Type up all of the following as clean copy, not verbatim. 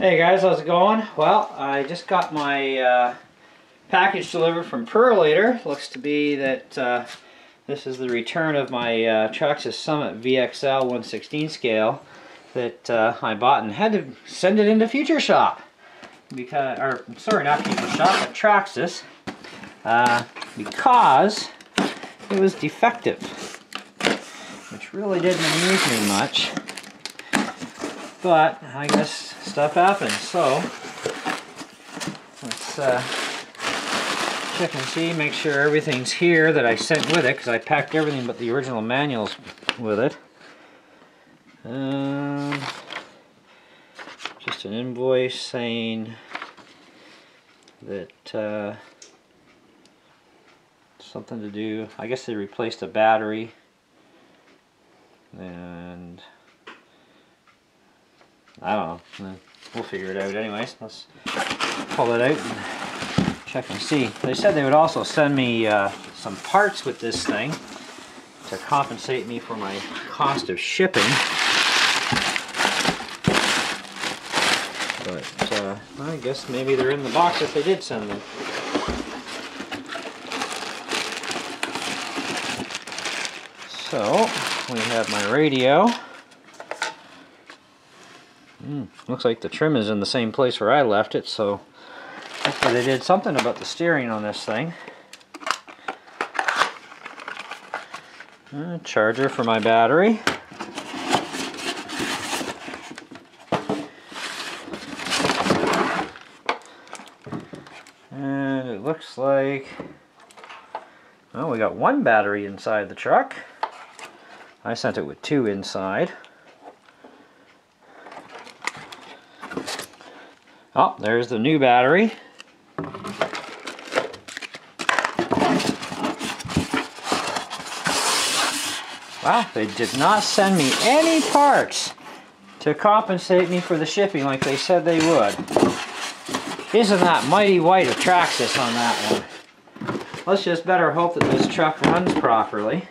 Hey guys, how's it going? Well, I just got my package delivered from Purolator. Looks to be that this is the return of my Traxxas Summit VXL-116 scale that I bought and had to send it into Future Shop because, or sorry, not Future Shop, but Traxxas, because it was defective, which really didn't amuse me much. But I guess stuff happens, so let's check and see, make sure everything's here that I sent with it, because I packed everything but the original manuals with it. Just an invoice saying that something to do, I guess they replaced a battery, and I don't know. We'll figure it out anyways. Let's pull it out and check and see. They said they would also send me some parts with this thing to compensate me for my cost of shipping. But I guess maybe they're in the box if they did send them. So, we have my radio. Looks like the trim is in the same place where I left it, so hopefully they did something about the steering on this thing. Charger for my battery. And it looks like, well, we got one battery inside the truck. I sent it with two inside. Oh, there's the new battery. Wow, they did not send me any parts to compensate me for the shipping like they said they would. Isn't that mighty white of Traxxas on that one? Let's just better hope that this truck runs properly.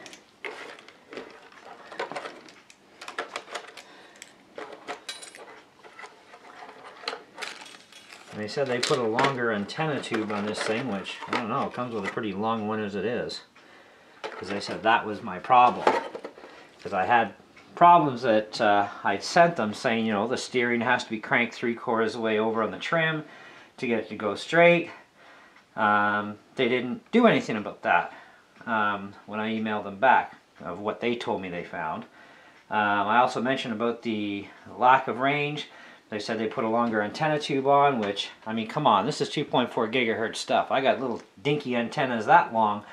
They said they put a longer antenna tube on this thing, which, I don't know, comes with a pretty long one as it is. Because they said that was my problem. Because I had problems that I'd sent them saying, you know, the steering has to be cranked 3/4 of the way over on the trim to get it to go straight. They didn't do anything about that when I emailed them back of what they told me they found. I also mentioned about the lack of range. They said they put a longer antenna tube on, which, I mean, come on, this is 2.4 gigahertz stuff. I got little dinky antennas that long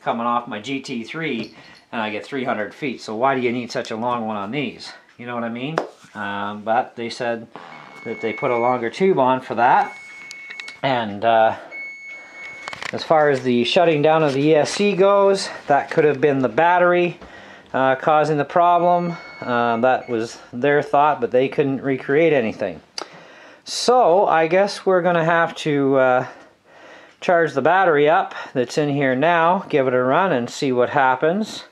coming off my GT3, and I get 300 feet. So why do you need such a long one on these? You know what I mean? But they said that they put a longer tube on for that. And as far as the shutting down of the ESC goes, that could have been the battery causing the problem. That was their thought, but they couldn't recreate anything. So I guess we're gonna have to charge the battery up that's in here now, give it a run and see what happens.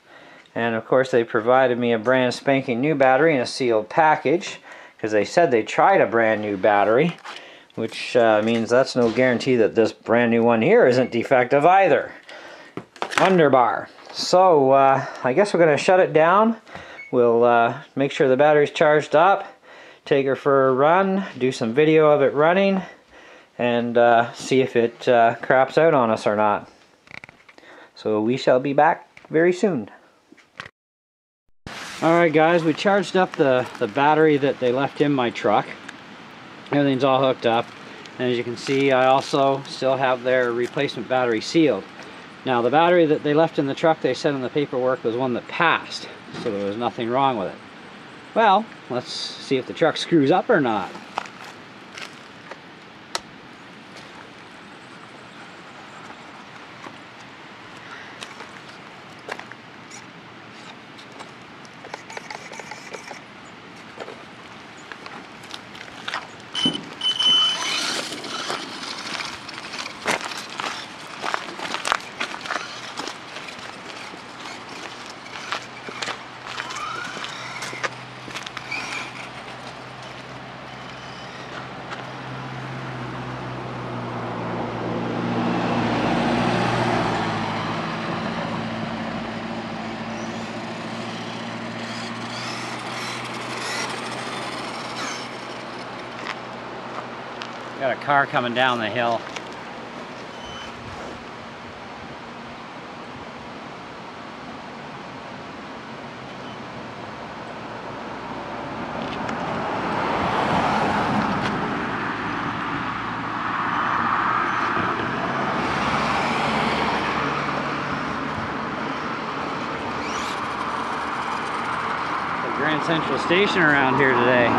And of course they provided me a brand spanking new battery in a sealed package, because they said they tried a brand new battery, which means that's no guarantee that this brand new one here isn't defective either. Underbar. So I guess we're gonna shut it down. We'll make sure the battery's charged up, take her for a run, do some video of it running, and see if it craps out on us or not. So we shall be back very soon. Alright guys, we charged up the battery that they left in my truck. Everything's all hooked up. And as you can see, I also still have their replacement battery sealed. Now the battery that they left in the truck, they said in the paperwork, was one that passed. So there was nothing wrong with it. Well, let's see if the truck screws up or not. Got a car coming down the hill. Grand Central Station around here today.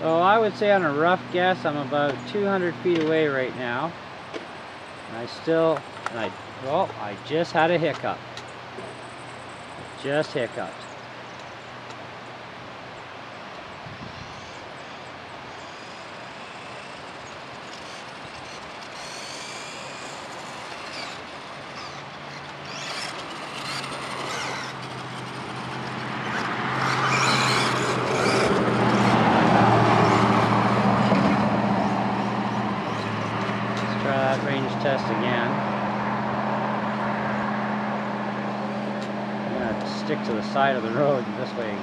So I would say on a rough guess I'm about 200 feet away right now. And I just had a hiccup. Just hiccuped. Range test again. I'm gonna stick to the side of the road this way in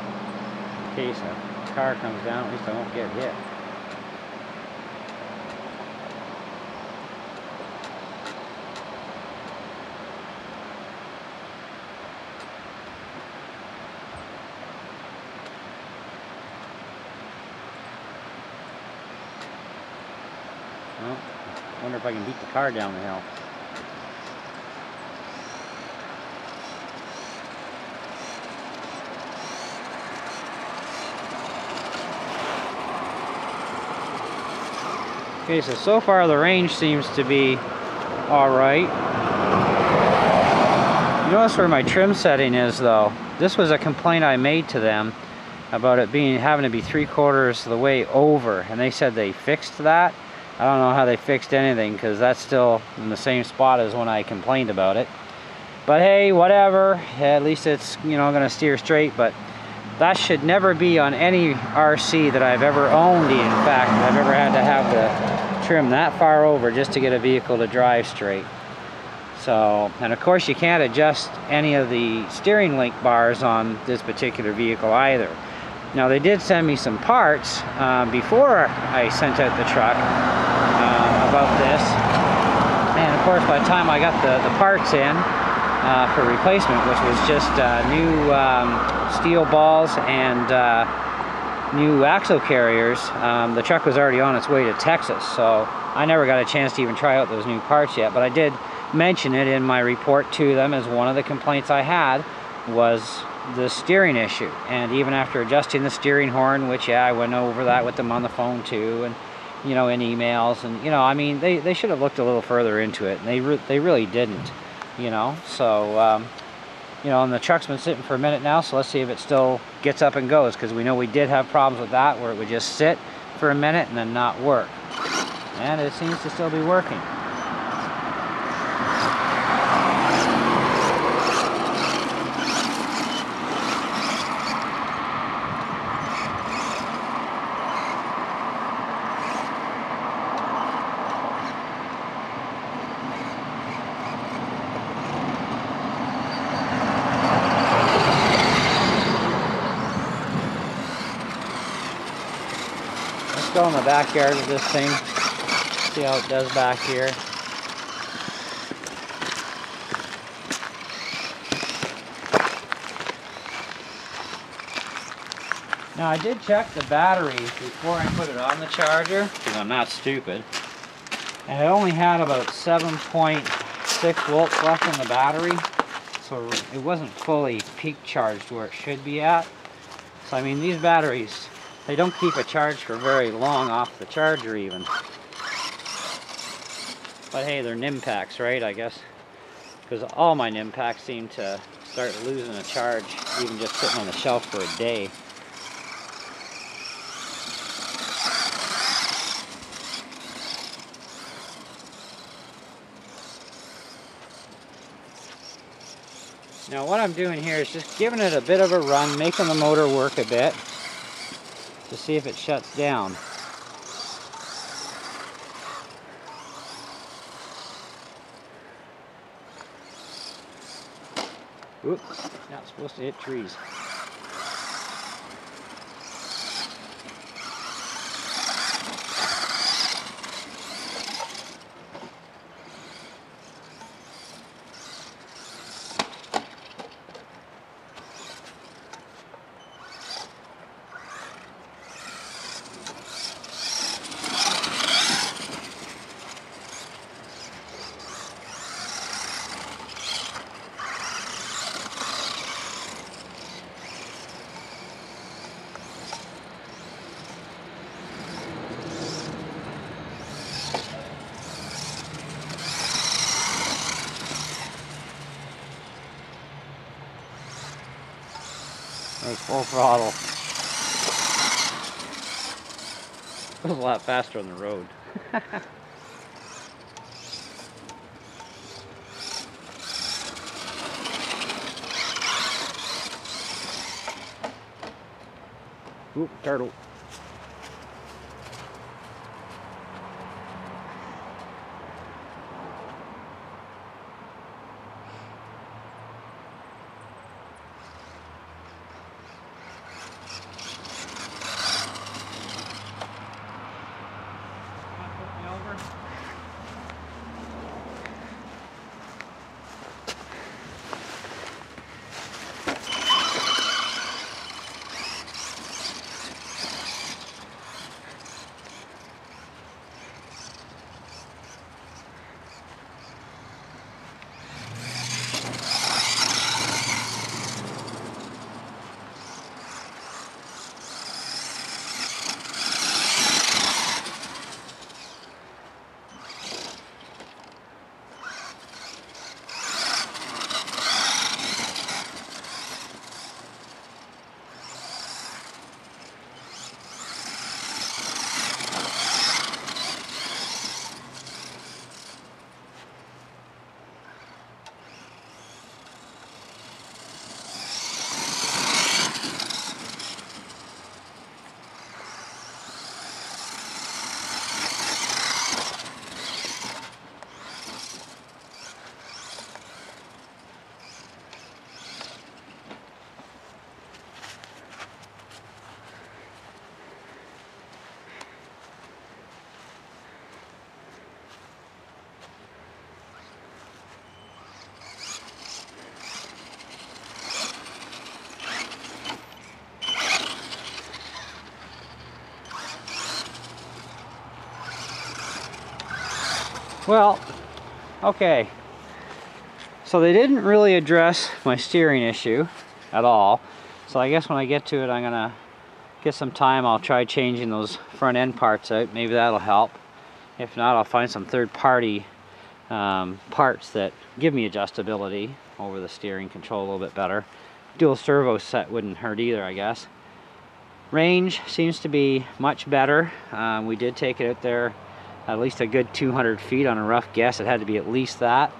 case a car comes down, at least I won't get hit. Well, I wonder if I can beat the car down the hill. Okay, so far the range seems to be alright. You notice where my trim setting is though. This was a complaint I made to them about it being having to be 3/4 of the way over, and they said they fixed that. I don't know how they fixed anything because that's still in the same spot as when I complained about it. But hey, whatever. At least it's, you know, going to steer straight. But that should never be on any RC that I've ever owned. In fact, I've ever had to have the trim that far over just to get a vehicle to drive straight. So, and of course you can't adjust any of the steering link bars on this particular vehicle either. Now they did send me some parts before I sent out the truck about this, and of course by the time I got the parts in for replacement, which was just new steel balls and new axle carriers, the truck was already on its way to Texas, so I never got a chance to even try out those new parts yet, but I did mention it in my report to them as one of the complaints I had was the steering issue. And even after adjusting the steering horn, which yeah, I went over that with them on the phone too, and you know, in emails, and you know, I mean, they should have looked a little further into it, and they really didn't, you know. So you know, and the truck's been sitting for a minute now, so let's see if it still gets up and goes, because we know we did have problems with that where it would just sit for a minute and then not work, and it seems to still be working. Go in the backyard with this thing, see how it does back here. Now I did check the batteries before I put it on the charger, because I'm not stupid. and it only had about 7.6 volts left in the battery, so it wasn't fully peak charged where it should be at. So I mean, these batteries, they don't keep a charge for very long off the charger even. But hey, they're NiMH packs, right, I guess? Because all my NiMH packs seem to start losing a charge, even just sitting on the shelf for a day. Now what I'm doing here is just giving it a bit of a run, making the motor work a bit to see if it shuts down. Oops, not supposed to hit trees. There's full throttle. It was a lot faster on the road. Oop, turtle. Well, okay, so they didn't really address my steering issue at all, so I guess when I get to it, I'm gonna get some time, I'll try changing those front end parts out, maybe that'll help. If not, I'll find some third party parts that give me adjustability over the steering control a little bit better. Dual servo set wouldn't hurt either, I guess. Range seems to be much better. We did take it out there at least a good 200 feet on a rough guess. It had to be at least that,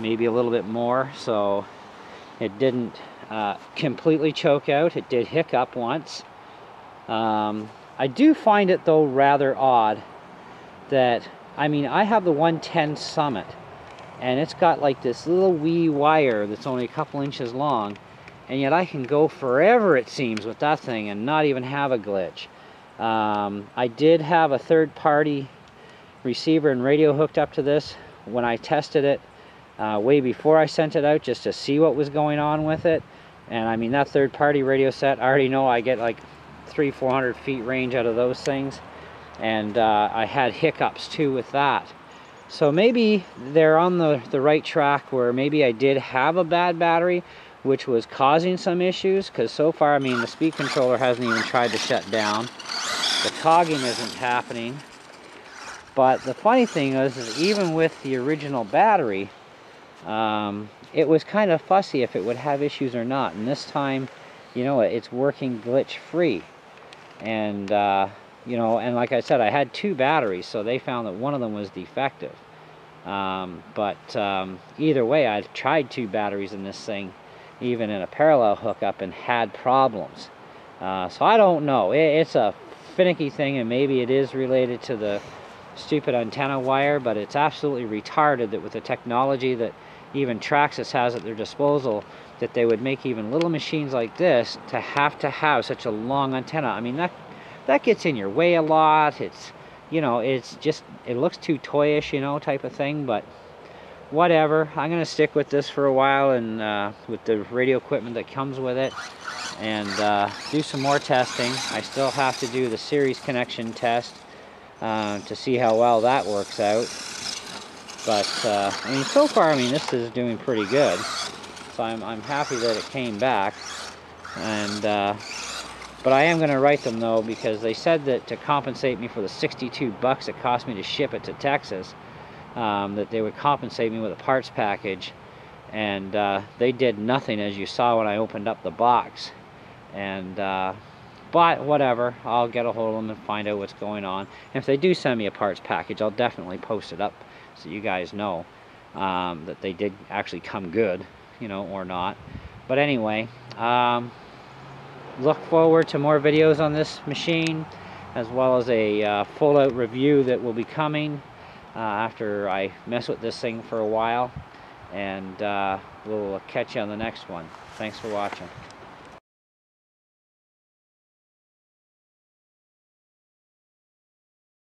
maybe a little bit more, so it didn't completely choke out. It did hiccup once. I do find it though rather odd that, I mean, I have the 110 Summit and it's got like this little wee wire that's only a couple inches long, and yet I can go forever it seems with that thing and not even have a glitch. I did have a third party receiver and radio hooked up to this when I tested it way before I sent it out, just to see what was going on with it. And I mean, that third party radio set, I already know I get like 300-400 feet range out of those things, and I had hiccups too with that. So maybe they're on the right track, where maybe I did have a bad battery, which was causing some issues, because so far, I mean, the speed controller hasn't even tried to shut down. The cogging isn't happening. But the funny thing is even with the original battery, it was kind of fussy if it would have issues or not. And this time, you know, it's working glitch-free. And, you know, and like I said, I had two batteries, so they found that one of them was defective. Either way, I tried two batteries in this thing, even in a parallel hookup, and had problems. So I don't know. It's a finicky thing, and maybe it is related to the stupid antenna wire, but it's absolutely retarded that with the technology that even Traxxas has at their disposal, that they would make even little machines like this to have such a long antenna. I mean, that gets in your way a lot. It's, you know, it's just, it looks too toyish, you know, type of thing, but whatever. I'm going to stick with this for a while, and with the radio equipment that comes with it, and do some more testing. I still have to do the series connection test to see how well that works out. But, I mean, so far, I mean, this is doing pretty good. So I'm happy that it came back. And, but I am going to write them, though, because they said that to compensate me for the $62 it cost me to ship it to Texas, that they would compensate me with a parts package. And they did nothing, as you saw when I opened up the box. And, but whatever, I'll get a hold of them and find out what's going on. And if they do send me a parts package, I'll definitely post it up so you guys know that they did actually come good, you know, or not. But anyway, look forward to more videos on this machine, as well as a full-out review that will be coming after I mess with this thing for a while. And we'll catch you on the next one. Thanks for watching.